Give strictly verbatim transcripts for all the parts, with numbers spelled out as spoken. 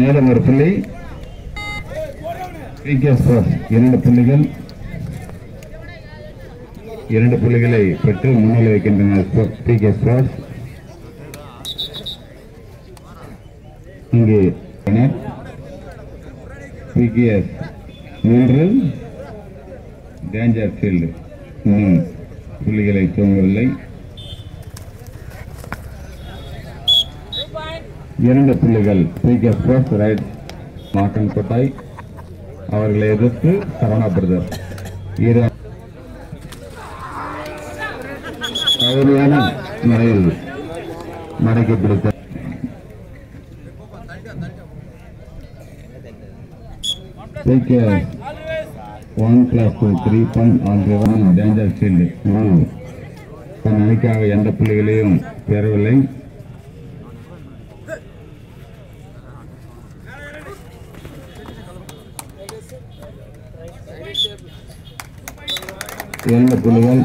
மேலும் ஒரு புள்ளி இரண்டு புள்ளிகள் இரண்டு புள்ளிகளை பெற்று முன்னிலை வைக்கின்றனர். இங்கே பிகேஎஸ் மூன்று டேஞ்சர் ஃபீல்டு இன்னும் புள்ளிகளை தூங்கவில்லை. இரண்டு புள்ளிகள் பிகேஎஸ் பிளஸ் ரைட் மார்க்கன் கோட்டாய் அவர்களை எதிர்த்து சரவணா பிரதர் கவலையான முறையில் மடக்கி பிடித்த One Plus three point on the one danger field. Now, when I come in the playground, very late. In the playground.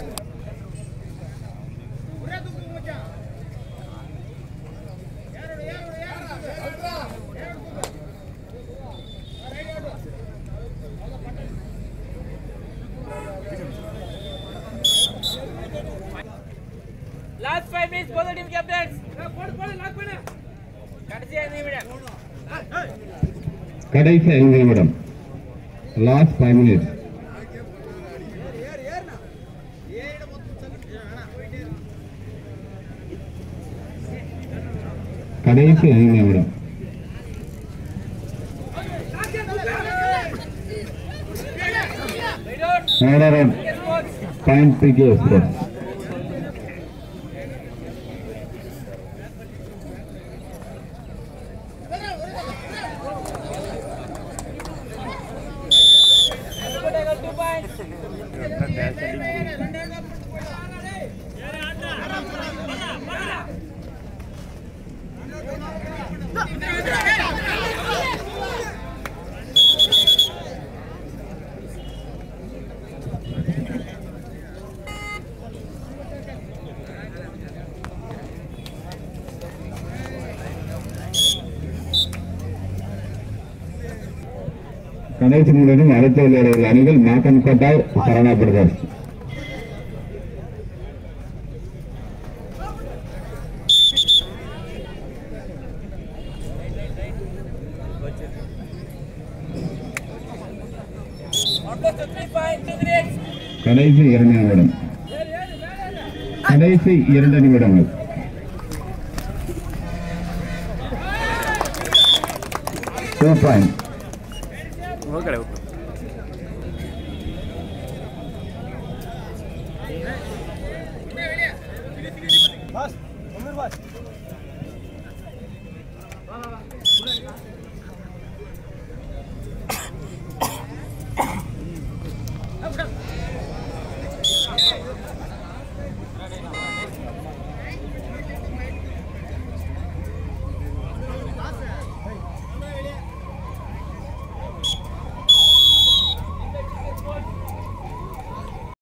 கடைசி ஐந்து நிமிடம் லாஸ்ட் ஃபைவ் மினிட்ஸ் கடைசி ஐந்து நிமிடம் பாயிண்ட் பிகே கணேசி முன்னும் அடுத்த விளையாடுகிற அணிகள் மாக்கன் கோட்டாய் சரணா பிரதர்ஸ் கடைசி இரண்டு நிமிடம் கடைசி இரண்டு நிமிடங்கள் two point Bas, Ömür Bas.